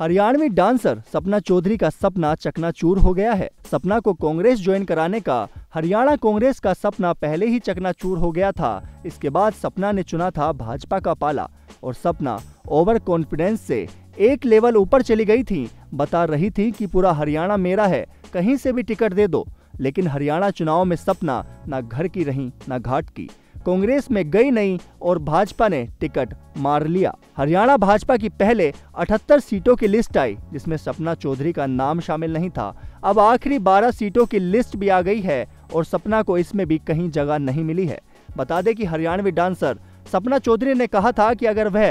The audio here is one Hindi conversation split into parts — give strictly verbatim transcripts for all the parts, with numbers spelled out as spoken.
हरियाणवी डांसर सपना चौधरी का सपना चकनाचूर हो गया है। सपना को कांग्रेस ज्वाइन कराने का हरियाणा कांग्रेस का सपना पहले ही चकनाचूर हो गया था। इसके बाद सपना ने चुना था भाजपा का पाला और सपना ओवर कॉन्फिडेंस से एक लेवल ऊपर चली गई थी। बता रही थी कि पूरा हरियाणा मेरा है, कहीं से भी टिकट दे दो। लेकिन हरियाणा चुनाव में सपना न घर की रही न घाट की, कांग्रेस में गई नहीं और भाजपा ने टिकट मार लिया। हरियाणा भाजपा की पहले अठहत्तर सीटों की लिस्ट आई जिसमें सपना चौधरी का नाम शामिल नहीं था। अब आखिरी बारह सीटों की लिस्ट भी आ गई है और सपना को इसमें भी कहीं जगह नहीं मिली है। बता दें कि हरियाणवी डांसर सपना चौधरी ने कहा था कि अगर वह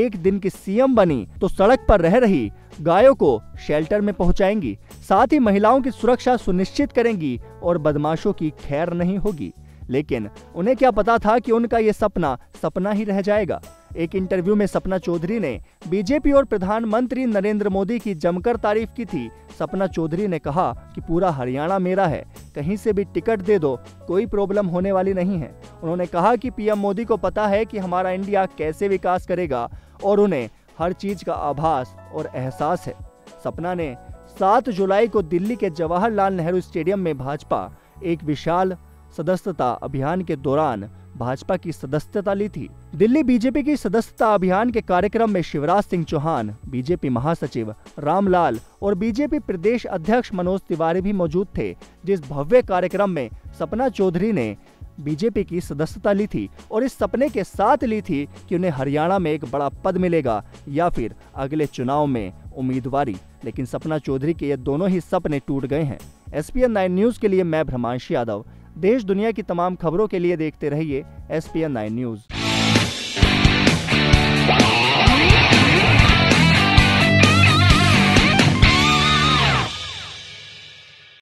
एक दिन की सीएम बनी तो सड़क पर रह रही गायों को शेल्टर में पहुंचाएंगी, साथ ही महिलाओं की सुरक्षा सुनिश्चित करेंगी और बदमाशों की खैर नहीं होगी। लेकिन उन्हें क्या पता था कि उनका ये सपना सपना ही रह जाएगा। एक इंटरव्यू में सपना चौधरी ने बीजेपी और प्रधानमंत्री नरेंद्र मोदी की जमकर तारीफ की थी। सपना चौधरी ने कहा कि पूरा हरियाणा मेरा है, कहीं से भी टिकट दे दो, कोई प्रॉब्लम होने वाली नहीं है। उन्होंने कहा कि पीएम मोदी को पता है कि हमारा इंडिया कैसे विकास करेगा और उन्हें हर चीज का आभास और एहसास है। सपना ने सात जुलाई को दिल्ली के जवाहरलाल नेहरू स्टेडियम में भाजपा एक विशाल सदस्यता अभियान के दौरान भाजपा की सदस्यता ली थी। दिल्ली बीजेपी की सदस्यता अभियान के कार्यक्रम में शिवराज सिंह चौहान, बीजेपी महासचिव रामलाल और बीजेपी प्रदेश अध्यक्ष मनोज तिवारी भी मौजूद थे। जिस भव्य कार्यक्रम में सपना चौधरी ने बीजेपी की सदस्यता ली थी और इस सपने के साथ ली थी कि उन्हें हरियाणा में एक बड़ा पद मिलेगा या फिर अगले चुनाव में उम्मीदवारी। लेकिन सपना चौधरी के ये दोनों ही सपने टूट गए हैं। S P N nine news के लिए मैं भ्रहानशु यादव। देश दुनिया की तमाम खबरों के लिए देखते रहिए S P N nine news.